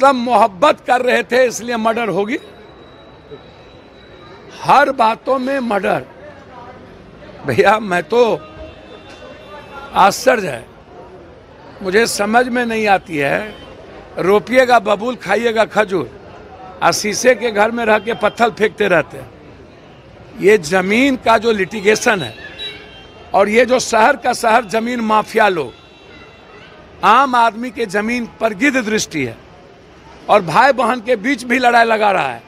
मतलब मोहब्बत कर रहे थे इसलिए मर्डर होगी। हर बातों में मर्डर। भैया मैं तो आश्चर्य है, मुझे समझ में नहीं आती है। रोपिएगा बबूल खाइएगा खजूर, और शीशे के घर में रह के पत्थर फेंकते रहते हैं। ये जमीन का जो लिटिगेशन है और ये जो शहर का शहर जमीन माफिया लोग, आम आदमी के जमीन पर गिद्ध दृष्टि है और भाई बहन के बीच भी लड़ाई लगा रहा है,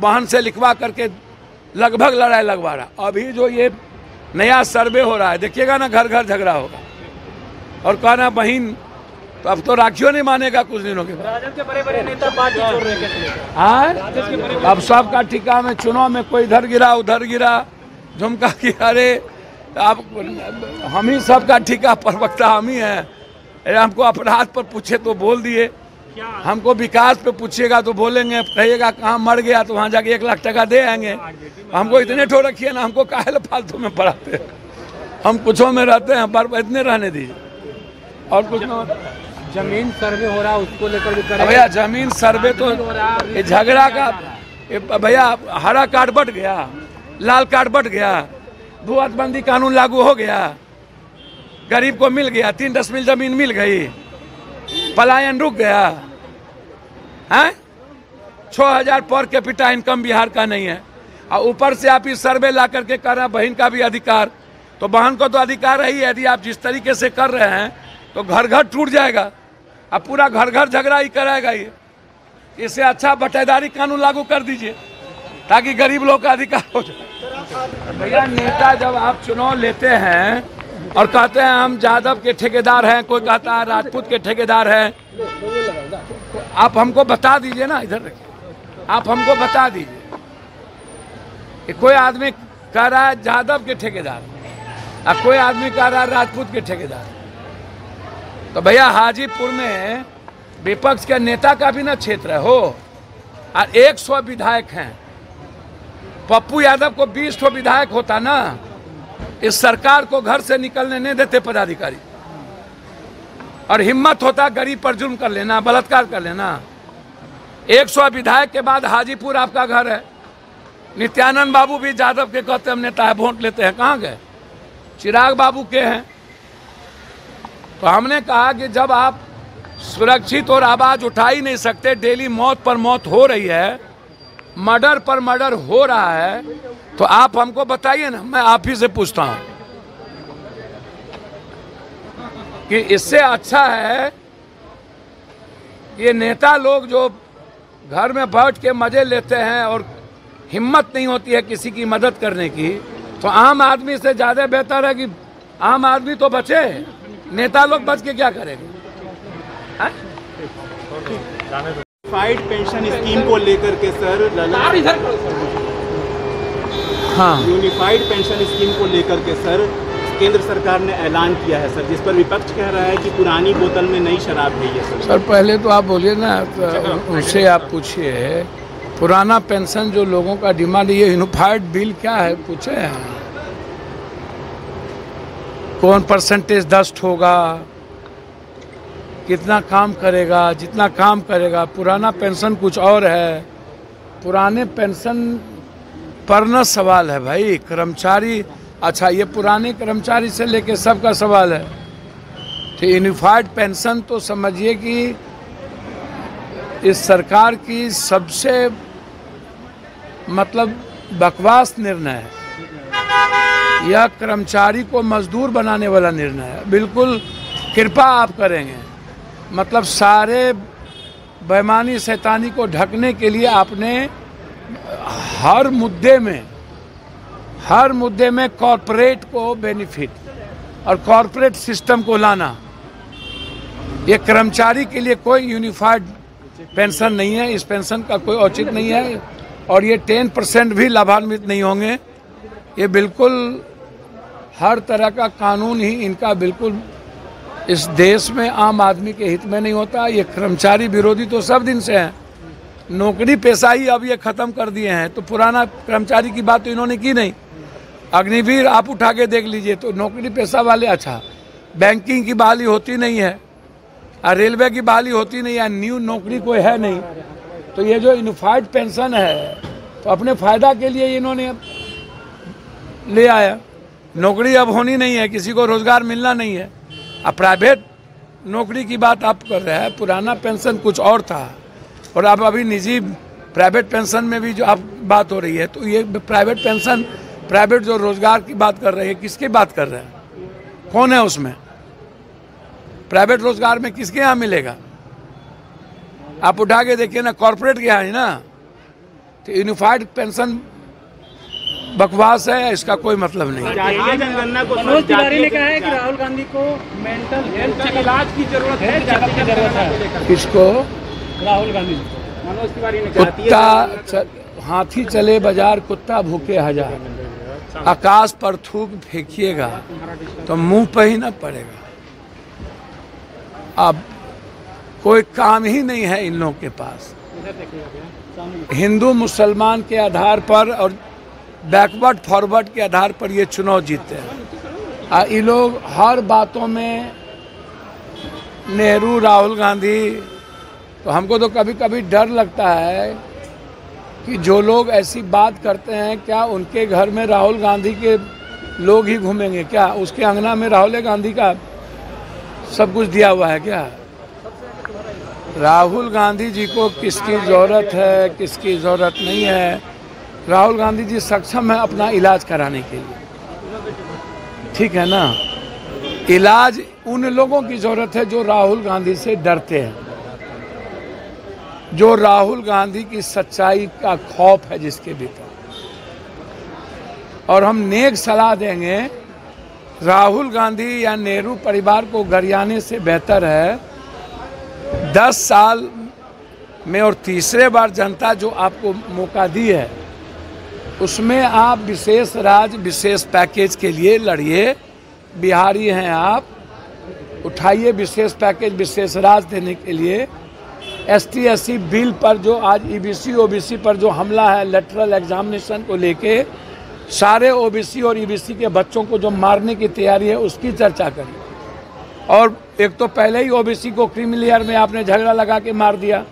बहन से लिखवा करके लगभग लड़ाई लगवा रहा है। अभी जो ये नया सर्वे हो रहा है देखिएगा ना, घर घर झगड़ा होगा और कहना बहन, तो अब तो राखियों नहीं मानेगा कुछ दिनों के बाद। राजद के बड़े बड़े नेता पार्टी छोड़ रहे हैं। अब सबका ठिका में चुनाव में कोई इधर गिरा उधर गिरा, झुमका कि अरे आप हम ही सबका ठिका प्रवक्ता हम ही हैं। अरे हमको अपराध पर पूछे तो बोल दिए, हमको विकास पे पूछिएगा तो बोलेंगे, कहिएगा कहाँ मर गया तो वहाँ जाके 1 लाख टका दे आएंगे। हमको इतने ठो रखिए ना, हमको काहे फालतू में पढ़ाते हैं, हम कुछों में रहते हैं, पर इतने रहने दीजिए। और कुछ ना, जमीन सर्वे हो रहा उसको लेकर भी कर, भैया जमीन सर्वे तो झगड़ा का। भैया हरा कार्ड बट गया, लाल कार्ड बट गया, भूबंदी कानून लागू हो गया, गरीब को मिल गया 3 10 मील जमीन मिल गई, पलायन रुक गया है। 6000 पर कैपिटा इनकम बिहार का नहीं है, और ऊपर से आप इस सर्वे ला करके कर रहे हैं। बहन का भी अधिकार, तो बहन को तो अधिकार है ही, यदि आप जिस तरीके से कर रहे हैं तो घर घर टूट जाएगा, अब पूरा घर घर झगड़ा ही कराएगा ये। इससे अच्छा बटाईदारी कानून लागू कर दीजिए ताकि गरीब लोग का अधिकार हो जाए। भैया नेता जब आप चुनाव लेते हैं और कहते हैं हम यादव के ठेकेदार हैं, कोई कहता है राजपूत के ठेकेदार हैं, तो आप हमको बता दीजिए ना, इधर आप हमको बता दीजिए कि कोई आदमी कह रहा है यादव के ठेकेदार और कोई आदमी कह रहा है राजपूत के ठेकेदार। तो भैया हाजीपुर में विपक्ष के नेता का भी ना क्षेत्र हो, और 100 विधायक हैं। पप्पू यादव को 20 विधायक होता ना, इस सरकार को घर से निकलने नहीं देते पदाधिकारी, और हिम्मत होता गरीब पर जुर्म कर लेना, बलात्कार कर लेना। 100 विधायक के बाद हाजीपुर आपका घर है। नित्यानंद बाबू भी यादव के कहते हम नेता है, वोट लेते हैं, कहाँ गए? चिराग बाबू के हैं। तो हमने कहा कि जब आप सुरक्षित और आवाज उठा ही नहीं सकते, डेली मौत पर मौत हो रही है, मर्डर पर मर्डर हो रहा है, तो आप हमको बताइए ना। मैं आप ही से पूछता हूँ कि इससे अच्छा है ये नेता लोग जो घर में बैठ के मजे लेते हैं और हिम्मत नहीं होती है किसी की मदद करने की, तो आम आदमी से ज़्यादा बेहतर है कि आम आदमी तो बचे, नेता लोग बच के क्या करेंगे? फाइट पेंशन स्कीम को लेकर के सर, हाँ, यूनिफाइड पेंशन स्कीम को लेकर के सर केंद्र सरकार ने ऐलान किया है सर, जिस पर विपक्ष कह रहा है कि पुरानी बोतल में नई शराब नहीं है सर। पहले तो आप बोलिए ना, उनसे आप पूछिए पुराना पेंशन जो लोगों का डिमांड, ये यूनिफाइड बिल क्या है पूछे हैं, कौन परसेंटेज 10 होगा, कितना काम करेगा, जितना काम करेगा। पुराना पेंशन कुछ और है, पुराने पेंशन पर ना सवाल है भाई, कर्मचारी अच्छा ये पुराने कर्मचारी से लेके सबका सवाल है। तो यूनिफाइड पेंशन तो समझिए कि इस सरकार की सबसे मतलब बकवास निर्णय है, यह कर्मचारी को मजदूर बनाने वाला निर्णय है। बिल्कुल कृपा आप करेंगे, मतलब सारे बेईमानी शैतानी को ढकने के लिए आपने हर मुद्दे में कॉरपोरेट को बेनिफिट और कॉरपोरेट सिस्टम को लाना। ये कर्मचारी के लिए कोई यूनिफाइड पेंशन नहीं है, इस पेंशन का कोई औचित नहीं है, और ये 10% भी लाभान्वित नहीं होंगे। ये बिल्कुल हर तरह का कानून ही इनका बिल्कुल इस देश में आम आदमी के हित में नहीं होता। ये कर्मचारी विरोधी तो सब दिन से हैं, नौकरी पेशा ही अब ये ख़त्म कर दिए हैं, तो पुराना कर्मचारी की बात तो इन्होंने की नहीं। अग्निवीर आप उठा के देख लीजिए, तो नौकरी पेशा वाले, अच्छा बैंकिंग की बहाली होती नहीं है, रेलवे की बहाली होती नहीं है, न्यू नौकरी कोई है नहीं, तो ये जो यूनिफाइड पेंशन है तो अपने फ़ायदा के लिए इन्होंने ले आया। नौकरी अब होनी नहीं है, किसी को रोज़गार मिलना नहीं है। अब प्राइवेट नौकरी की बात आप कर रहे हैं, पुराना पेंशन कुछ और था और अब अभी निजी प्राइवेट पेंशन में भी जो आप बात हो रही है, तो ये प्राइवेट पेंशन, प्राइवेट जो रोज़गार की बात कर रहे हैं, किसकी बात कर रहे हैं? कौन है उसमें? प्राइवेट रोजगार में किसके यहाँ मिलेगा? आप उठा के देखिए ना, कॉरपोरेट के यहाँ है ना। तो यूनिफाइड पेंशन बकवास है, इसका कोई मतलब नहीं। मनोज तिवारी ने कहा है कि राहुल गांधी को मेंटल हेल्थ के इलाज की जरूरत है, जाति की जरूरत है। किसको? राहुल गांधी, मनोज तिवारी ने। कुत्ता हाथी चले बाजार, कुत्ता भूखे हजार। आकाश पर थूक फेंकिएगा तो मुंह पर ही ना पड़ेगा। अब कोई काम ही नहीं है इन लोगों के पास। हिंदू मुसलमान के आधार पर और बैकवर्ड फॉरवर्ड के आधार पर ये चुनाव जीतते हैं। ये लोग हर बातों में नेहरू, राहुल गांधी। तो हमको तो कभी कभी डर लगता है कि जो लोग ऐसी बात करते हैं, क्या उनके घर में राहुल गांधी के लोग ही घूमेंगे? क्या उसके अंगना में राहुल गांधी का सब कुछ दिया हुआ है क्या? राहुल गांधी जी को किसकी ज़रूरत है, किसकी ज़रूरत नहीं है। राहुल गांधी जी सक्षम है अपना इलाज कराने के लिए, ठीक है ना। इलाज उन लोगों की ज़रूरत है जो राहुल गांधी से डरते हैं, जो राहुल गांधी की सच्चाई का खौफ है जिसके भीतर। और हम नेक सलाह देंगे, राहुल गांधी या नेहरू परिवार को गरियाने से बेहतर है 10 साल में और तीसरे बार जनता जो आपको मौका दी है उसमें आप विशेष राज्य विशेष पैकेज के लिए लड़िए। बिहारी हैं आप, उठाइए विशेष पैकेज विशेष राज्य देने के लिए। ST SC बिल पर जो आज EBC OBC पर जो हमला है, लेटरल एग्जामिनेशन को लेके सारे OBC और EBC के बच्चों को जो मारने की तैयारी है उसकी चर्चा करें। और एक तो पहले ही OBC को क्रिमिनल लेयर में आपने झगड़ा लगा के मार दिया,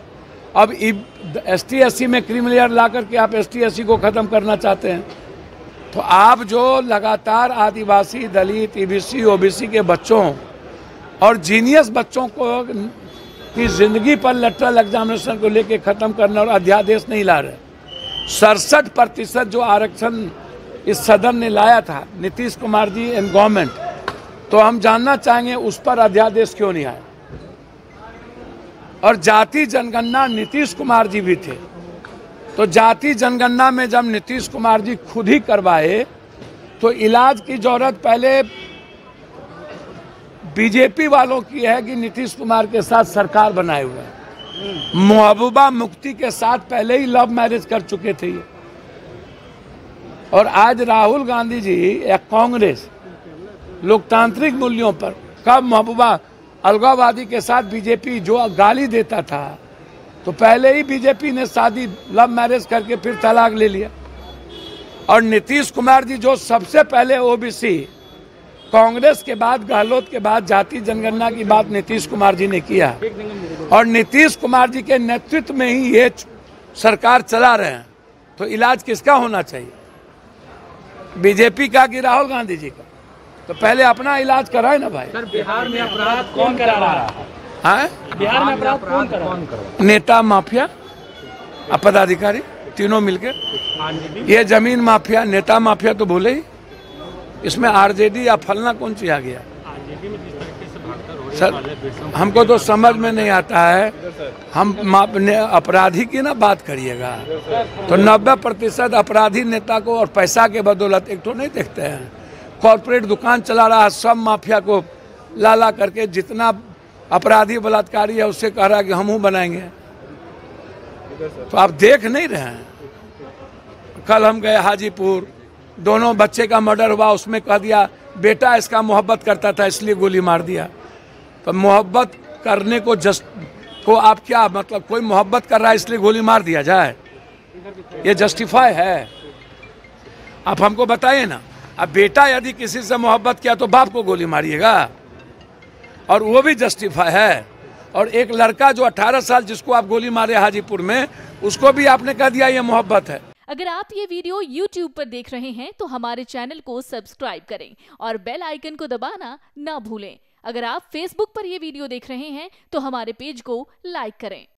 अब ST SC में क्रिमिनल लेयर ला करके आप ST SC को ख़त्म करना चाहते हैं। तो आप जो लगातार आदिवासी, दलित, EBC OBC के बच्चों और जीनियस बच्चों को की जिंदगी पर लेटरल एग्जामिनेशन को लेकर ख़त्म करना और अध्यादेश नहीं ला रहे। 67% जो आरक्षण इस सदन ने लाया था, नीतीश कुमार जी एंड गवर्नमेंट, तो हम जानना चाहेंगे उस पर अध्यादेश क्यों नहीं आया। और जाति जनगणना नीतीश कुमार जी भी थे, तो जाति जनगणना में जब नीतीश कुमार जी खुद ही करवाए तो इलाज की जरूरत पहले बीजेपी वालों की है कि नीतीश कुमार के साथ सरकार बनाए हुए है। महबूबा मुफ्ती के साथ पहले ही लव मैरिज कर चुके थे ये। और आज राहुल गांधी जी या कांग्रेस लोकतांत्रिक मूल्यों पर, कब महबूबा अलगावादी के साथ बीजेपी जो गाली देता था तो पहले ही बीजेपी ने शादी लव मैरिज करके फिर तलाक ले लिया। और नीतीश कुमार जी जो सबसे पहले OBC, कांग्रेस के बाद, गहलोत के बाद जाति जनगणना की बात नीतीश कुमार जी ने किया और नीतीश कुमार जी के नेतृत्व में ही ये सरकार चला रहे हैं। तो इलाज किसका होना चाहिए, बीजेपी का कि राहुल गांधी जी का? तो पहले अपना इलाज कराए ना भाई। सर, बिहार में अपराध कौन करा रहा है? बिहार में अपराध कौन करा? नेता माफिया और पदाधिकारी तीनों मिलकर। ये जमीन माफिया, नेता माफिया तो भूले ही, इसमें RJD या फलना कौन चीज आ गया? सर, हमको तो समझ में नहीं आता है। हम अपराधी की ना बात करिएगा तो 90% अपराधी नेता को और पैसा के बदौलत एक तो नहीं देखते हैं। कॉरपोरेट दुकान चला रहा है, सब माफिया को लाला करके जितना अपराधी बलात्कारी है उससे कह रहा है कि हम हूँ बनाएंगे। तो आप देख नहीं रहे हैं। कल हम गए हाजीपुर, दोनों बच्चे का मर्डर हुआ, उसमें कह दिया बेटा इसका मोहब्बत करता था इसलिए गोली मार दिया। तो मोहब्बत करने को आप क्या मतलब, कोई मोहब्बत कर रहा है इसलिए गोली मार दिया जाए? ये जस्टिफाई है? आप हमको बताइए ना। अब बेटा यदि किसी से मोहब्बत किया तो बाप को गोली मारिएगा और वो भी जस्टिफाई है? और एक लड़का जो 18 साल जिसको आप गोली मारे हाजीपुर में, उसको भी आपने कह दिया ये मोहब्बत है। अगर आप ये वीडियो YouTube पर देख रहे हैं तो हमारे चैनल को सब्सक्राइब करें और बेल आइकन को दबाना ना भूलें। अगर आप Facebook पर ये वीडियो देख रहे हैं तो हमारे पेज को लाइक करें।